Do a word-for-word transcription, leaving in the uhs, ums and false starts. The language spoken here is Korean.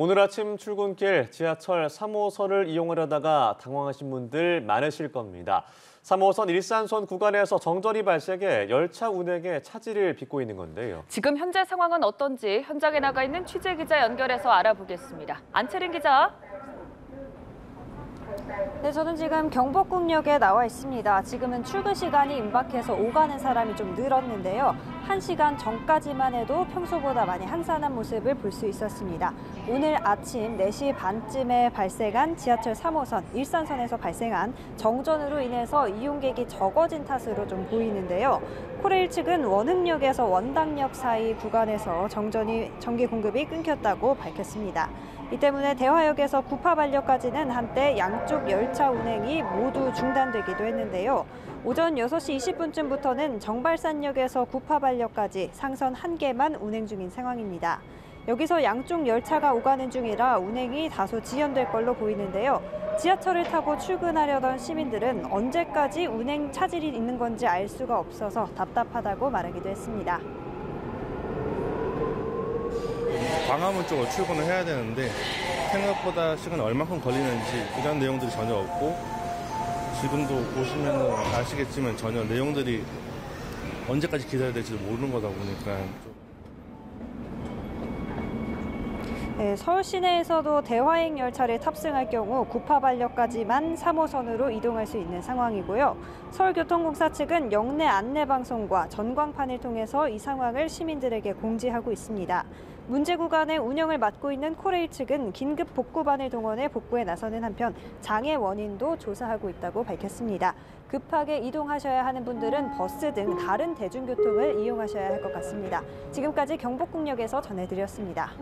오늘 아침 출근길 지하철 삼 호선을 이용하려다가 당황하신 분들 많으실 겁니다. 삼 호선 일산선 구간에서 정전이 발생해 열차 운행에 차질을 빚고 있는 건데요. 지금 현재 상황은 어떤지 현장에 나가 있는 취재 기자 연결해서 알아보겠습니다. 안채린 기자. 네, 저는 지금 경복궁역에 나와 있습니다. 지금은 출근 시간이 임박해서 오가는 사람이 좀 늘었는데요. 한 시간 전까지만 해도 평소보다 많이 한산한 모습을 볼 수 있었습니다. 오늘 아침 네 시 반쯤에 발생한 지하철 삼 호선 일산선에서 발생한 정전으로 인해서 이용객이 적어진 탓으로 좀 보이는데요. 코레일 측은 원흥역에서 원당역 사이 구간에서 정전이 전기 공급이 끊겼다고 밝혔습니다. 이 때문에 대화역에서 구파 발령까지는 한때 양쪽 열차 운행이 모두 중단되기도 했는데요. 오전 여섯 시 이십 분쯤부터는 정발산역에서 구파 발령까지 상선 한 개만 운행 중인 상황입니다. 여기서 양쪽 열차가 오가는 중이라 운행이 다소 지연될 걸로 보이는데요. 지하철을 타고 출근하려던 시민들은 언제까지 운행 차질이 있는 건지 알 수가 없어서 답답하다고 말하기도 했습니다. 광화문 쪽으로 출근을 해야 되는데 생각보다 시간이 얼만큼 걸리는지 이런 내용들이 전혀 없고, 지금도 보시면 아시겠지만 전혀 내용들이 언제까지 기다려야 될지도 모르는 거다 보니까. 네, 서울 시내에서도 대화행 열차를 탑승할 경우 구파발역까지만 삼 호선으로 이동할 수 있는 상황이고요. 서울교통공사 측은 역내 안내방송과 전광판을 통해서 이 상황을 시민들에게 공지하고 있습니다. 문제 구간의 운영을 맡고 있는 코레일 측은 긴급 복구반을 동원해 복구에 나서는 한편 장애 원인도 조사하고 있다고 밝혔습니다. 급하게 이동하셔야 하는 분들은 버스 등 다른 대중교통을 이용하셔야 할 것 같습니다. 지금까지 경복궁역에서 전해드렸습니다.